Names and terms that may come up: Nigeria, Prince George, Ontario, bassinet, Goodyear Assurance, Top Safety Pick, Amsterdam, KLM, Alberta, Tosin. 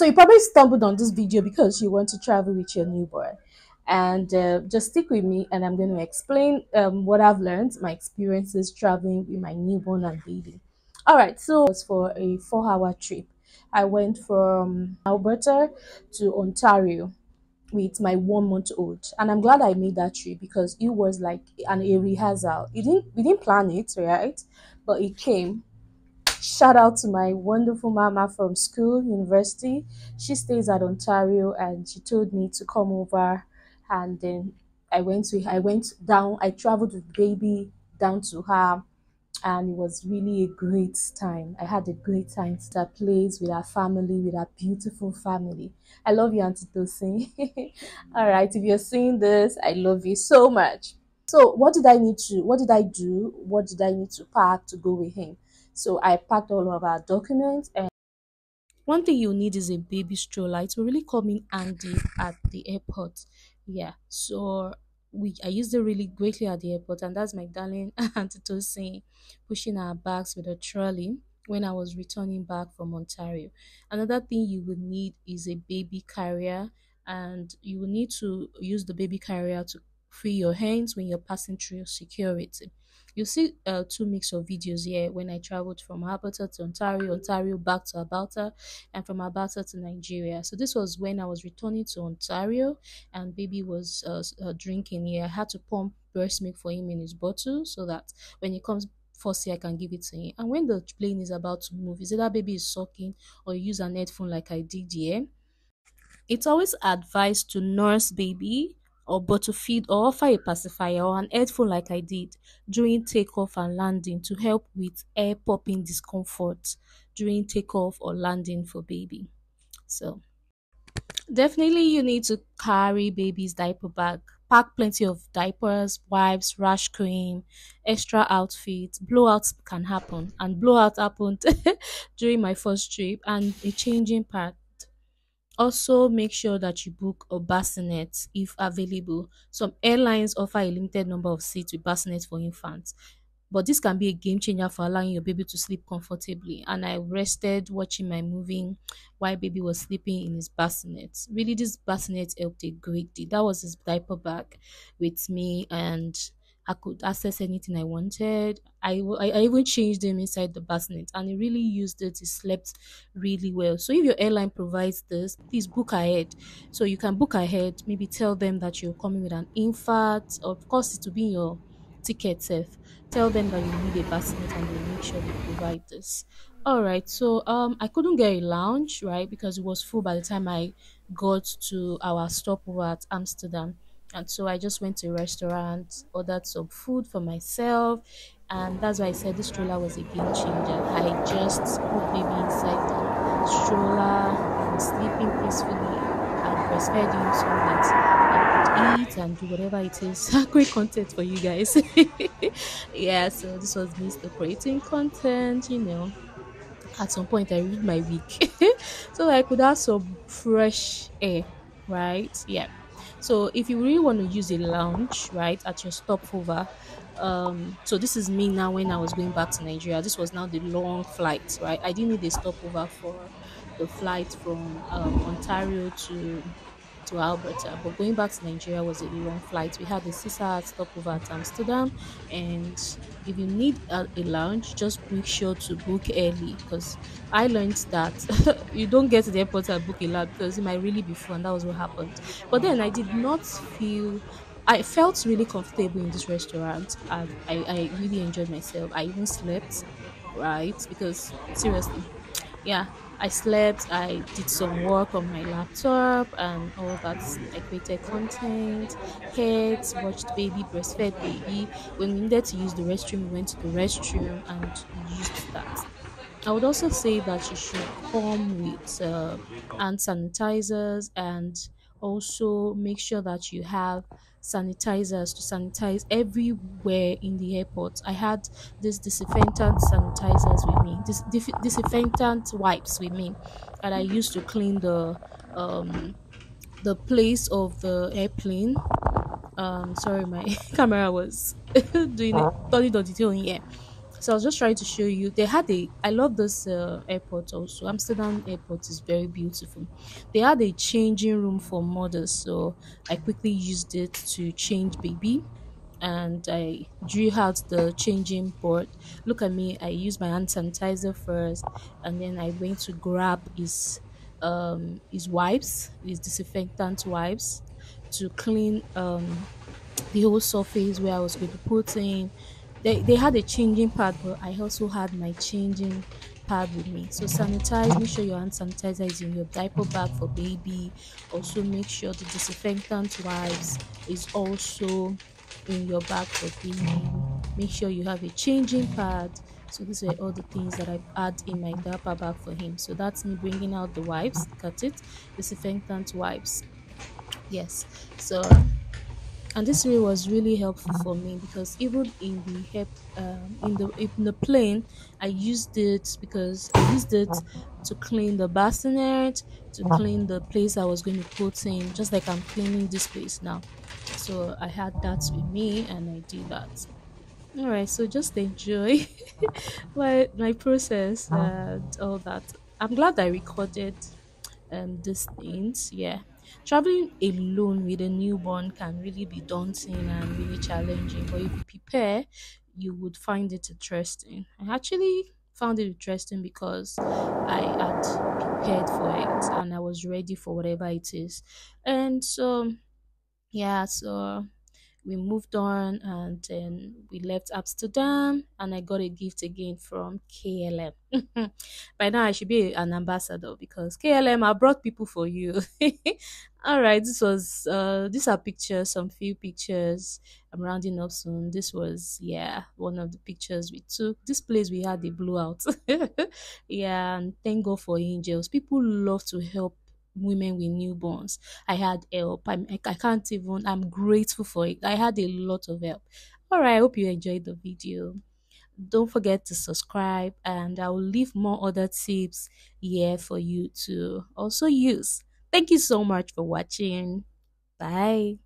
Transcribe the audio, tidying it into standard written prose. So you probably stumbled on this video because you want to travel with your newborn. And just stick with me, and I'm going to explain what I've learned, my experiences traveling with my newborn and baby. All right, so it was for a 4-hour trip. I went from Alberta to Ontario with my 1-month-old, and I'm glad I made that trip because it was like a rehearsal. We didn't plan it, right? But it came. Shout out to my wonderful mama from school, university. She stays at Ontario, and she told me to come over. And then I traveled with baby down to her, and it was really a great time. I had a great time to that place with our family, with our beautiful family. I love you, Auntie Tosin. All right, if you're seeing this, I love you so much. So what did I need to pack to go with him? So I packed all of our documents. And one thing you'll need is a baby stroller. It will really come in handy at the airport. Yeah, so I used it really greatly at the airport, and that's my darling Auntie Tosin pushing our bags with a trolley when I was returning back from Ontario. Another thing you would need is a baby carrier, and you will need to use the baby carrier to free your hands when you're passing through security. You'll see 2 mix of videos here when I traveled from Alberta to Ontario, Ontario back to Alberta, and from Alberta to Nigeria. So this was when I was returning to Ontario, and baby was drinking here. I had to pump breast milk for him in his bottle so that when he comes firstly, I can give it to him. And when the plane is about to move, is either baby is sucking or use an headphone like I did here. It's always advised to nurse baby, or bottle feed, or offer a pacifier or an headphone like I did during takeoff and landing to help with air popping discomfort during takeoff or landing for baby. So definitely you need to carry baby's diaper bag. Pack plenty of diapers, wipes, rash cream, extra outfits. Blowouts can happen, and blowout happened during my first trip, and a changing pad. Also, make sure that you book a bassinet if available. Some airlines offer a limited number of seats with bassinets for infants, but this can be a game changer for allowing your baby to sleep comfortably. And I rested watching my movie while baby was sleeping in his bassinet. Really, this bassinet helped a great deal. That was his diaper bag with me, and I could access anything I wanted. I even changed them inside the bassinet, and he really used it. He slept really well. So if your airline provides this, please book ahead. So you can book ahead, maybe tell them that you're coming with an infant. Of course, it will be in your ticket safe. Tell them that you need a bassinet, and they make sure they provide this. All right, so I couldn't get a lounge, right, because it was full by the time I got to our stopover at Amsterdam. And so I just went to a restaurant, ordered some food for myself, and that's why I said this stroller was a game changer. I just put baby inside the stroller, sleeping peacefully, and breastfed him so that I could eat and do whatever it is. Great content for you guys. Yeah, so this was me creating content, you know. At some point, I read my week so I could have some fresh air, right? Yeah. So if you really want to use a lounge, right, at your stopover, so this is me now when I was going back to Nigeria. This was now the long flight, right? I didn't need a stopover for the flight from Ontario to Alberta, but going back to Nigeria was a long flight. We had a 6-hour stopover at Amsterdam, and if you need a lounge, just make sure to book early, because I learned that you don't get to the airport and book a lounge because it might really be full, and that was what happened. But then I felt really comfortable in this restaurant, and I really enjoyed myself. I even slept, right? Because seriously, yeah, I slept, I did some work on my laptop and all that. I created content, kids, watched baby, breastfed baby. When we needed to use the restroom, we went to the restroom and used that. I would also say that you should come with hand sanitizers, and also make sure that you have sanitizers to sanitize everywhere in the airport. I had this disinfectant sanitizers with me, this disinfectant wipes with me, and I used to clean the place of the airplane. Sorry, my camera was doing a dodgy on here. So I was just trying to show you. They had a, I love this airport also. Amsterdam airport is very beautiful. They had a changing room for mothers, so I quickly used it to change baby, and I drew out the changing board. Look at me, I used my hand sanitizer first, and then I went to grab his wipes, his disinfectant wipes, to clean the whole surface where I was going to put in. They had a changing pad, but I also had my changing pad with me. So sanitize, make sure your hand sanitizer is in your diaper bag for baby. Also make sure the disinfectant wipes is also in your bag for baby. Make sure you have a changing pad. So these were all the things that I had in my diaper bag for him. So that's me bringing out the wipes, cut it, disinfectant wipes. Yes, so and this way was really helpful for me, because even in the plane, I used it, because I used it to clean the bassinet, to clean the place I was going to put in, just like I'm cleaning this place now. So I had that with me and I did that. All right, so just enjoy my process and all that. I'm glad I recorded these things. Yeah, traveling alone with a newborn can really be daunting and really challenging, but if you prepare, you would find it interesting. I actually found it interesting because I had prepared for it and I was ready for whatever it is. And so yeah, so we moved on, and then we left Amsterdam, and I got a gift again from KLM. By now I should be an ambassador, because KLM, I brought people for you. All right, this was these are pictures, some few pictures. I'm rounding up soon. This was, yeah, one of the pictures we took. This place we had a blowout. Yeah, and thank God for angels. People love to help women with newborns. I had help. I can't even, I'm grateful for it. I had a lot of help. All right, I hope you enjoyed the video. Don't forget to subscribe, and I will leave more other tips here for you to also use. Thank you so much for watching. Bye.